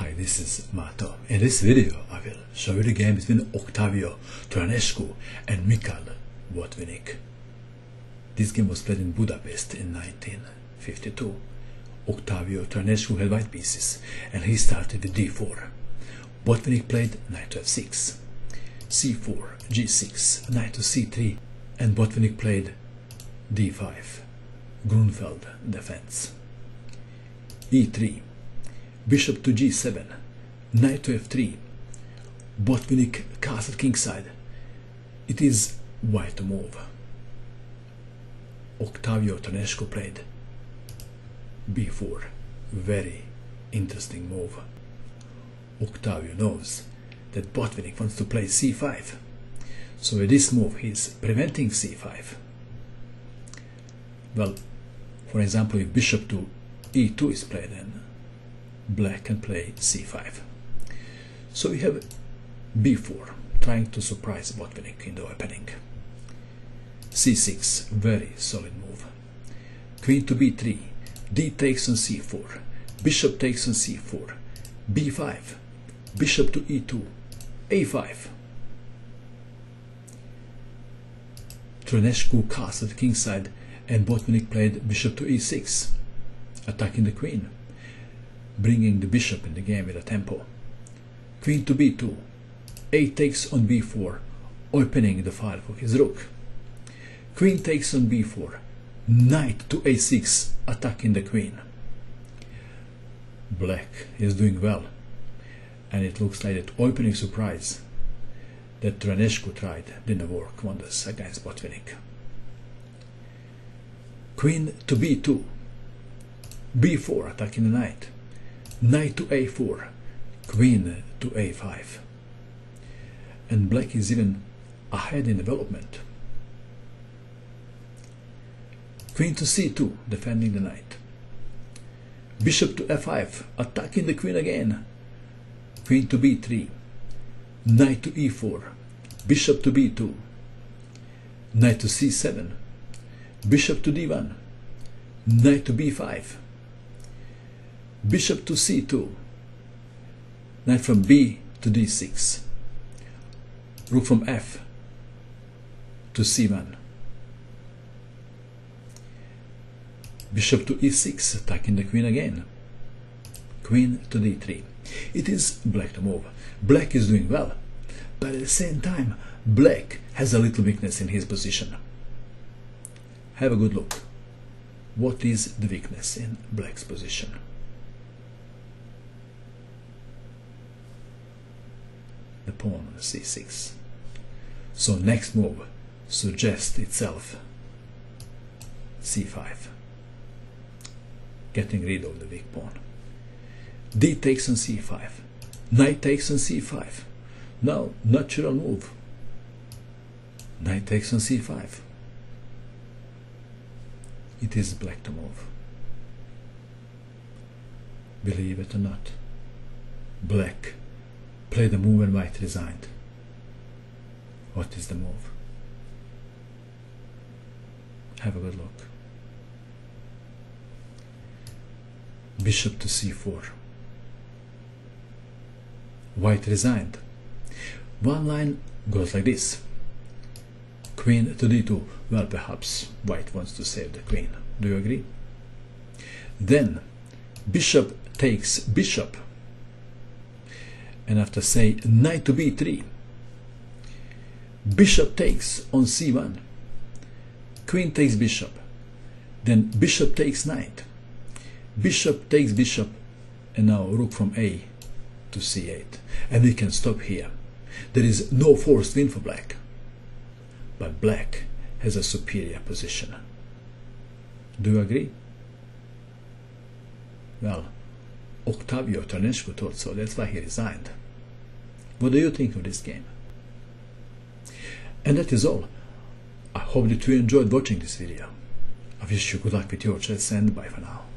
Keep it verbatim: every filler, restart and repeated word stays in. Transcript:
Hi, this is Mato. In this video, I will show you the game between Octavio Troianescu and Mikhail Botvinnik. This game was played in Budapest in nineteen fifty-two. Octavio Troianescu had white pieces, and he started with d four. Botvinnik played knight to f six, c four, g six, knight to c three, and Botvinnik played d five, Grunfeld defense. e three, bishop to g seven, knight to f three, Botvinnik castle kingside. It is white to move. Octavio Troianescu played b four, very interesting move. Octavio knows that Botvinnik wants to play c five, so with this move he is preventing c five. Well, for example, if bishop to e two is played, then black can play c five. So we have b four, trying to surprise Botvinnik in the opening. c six, very solid move. Queen to b three, d takes on c four, bishop takes on c four, b five, bishop to e two, a five. Troianescu castled kingside, and Botvinnik played bishop to e six, attacking the queen, bringing the bishop in the game with a tempo. Queen to b two, a takes on b four, opening the file for his rook. Queen takes on b four, knight to a six, attacking the queen. Black is doing well, and it looks like that opening surprise that Troianescu tried didn't work wonders against Botvinnik. Queen to b two, b four attacking the knight, knight to a four, queen to a five, and black is even ahead in development. Queen to c two, defending the knight, bishop to f five, attacking the queen again, queen to b three, knight to e four, bishop to b two, knight to c seven, bishop to d one, knight to b five, bishop to c two, knight from b to d six, rook from f to c one, bishop to e six, attacking the queen again, queen to d three. It is black to move. Black is doing well, but at the same time black has a little weakness in his position. Have a good look. What is the weakness in black's position? The pawn on c six. So next move suggests itself c five, getting rid of the weak pawn. D takes on c five, knight takes on c five. Now natural move. Knight takes on c five. It is black to move. Believe it or not, black played the move and white resigned. What is the move? Have a good look. Bishop to c four. White resigned. One line goes like this. Queen to d two. Well, perhaps white wants to save the queen. Do you agree? Then bishop takes bishop. And after, say, knight to b three. Bishop takes on c one. Queen takes bishop. Then bishop takes knight. Bishop takes bishop, and now rook from a to c eight. And we can stop here. There is no forced win for black. But black has a superior position. Do you agree? Well, Octavio Troianescu thought so, that's why he resigned. What do you think of this game? And that is all. I hope that you enjoyed watching this video. I wish you good luck with your chess, and bye for now.